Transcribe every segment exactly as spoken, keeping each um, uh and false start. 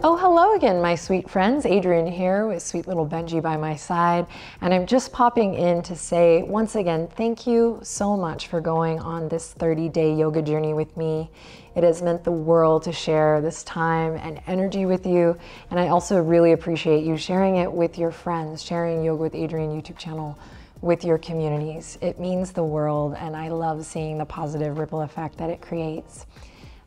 Oh, hello again, my sweet friends. Adriene here with sweet little Benji by my side. And I'm just popping in to say, once again, thank you so much for going on this thirty day yoga journey with me. It has meant the world to share this time and energy with you. And I also really appreciate you sharing it with your friends, sharing Yoga with Adriene YouTube channel with your communities. It means the world, and I love seeing the positive ripple effect that it creates.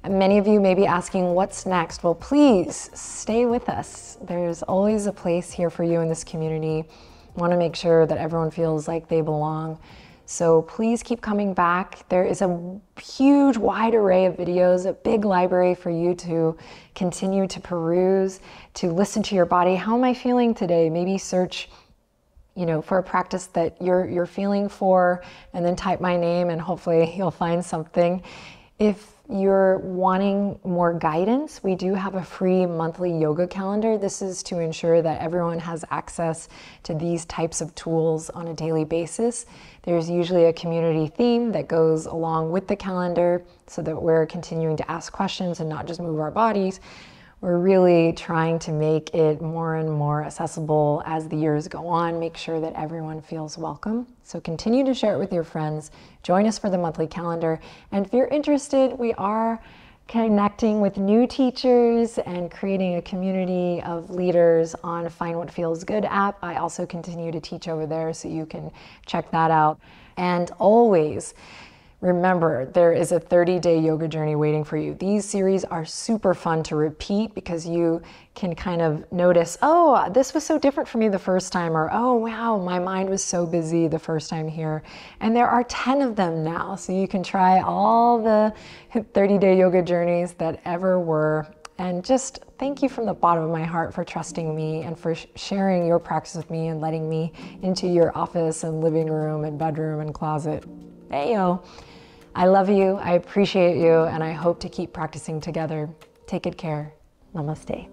Many of you may be asking, what's next? Well, please stay with us. There's always a place here for you in this community. I want to make sure that everyone feels like they belong. So please keep coming back. There is a huge, wide array of videos, a big library for you to continue to peruse, to listen to your body. How am I feeling today? Maybe search, you know, for a practice that you're, you're feeling for, and then type my name and hopefully you'll find something. If you're wanting more guidance, we do have a free monthly yoga calendar. This is to ensure that everyone has access to these types of tools on a daily basis. There's usually a community theme that goes along with the calendar so that we're continuing to ask questions and not just move our bodies. We're really trying to make it more and more accessible as the years go on, make sure that everyone feels welcome. So continue to share it with your friends. Join us for the monthly calendar. And if you're interested, we are connecting with new teachers and creating a community of leaders on Find What Feels Good app. I also continue to teach over there, so you can check that out. And always, remember, there is a thirty day yoga journey waiting for you. These series are super fun to repeat because you can kind of notice, oh, this was so different for me the first time, or oh, wow, my mind was so busy the first time here. And there are ten of them now, so you can try all the thirty day yoga journeys that ever were. And just thank you from the bottom of my heart for trusting me and for sh sharing your practice with me and letting me into your office and living room and bedroom and closet. Heyo. I love you, I appreciate you, and I hope to keep practicing together. Take good care. Namaste.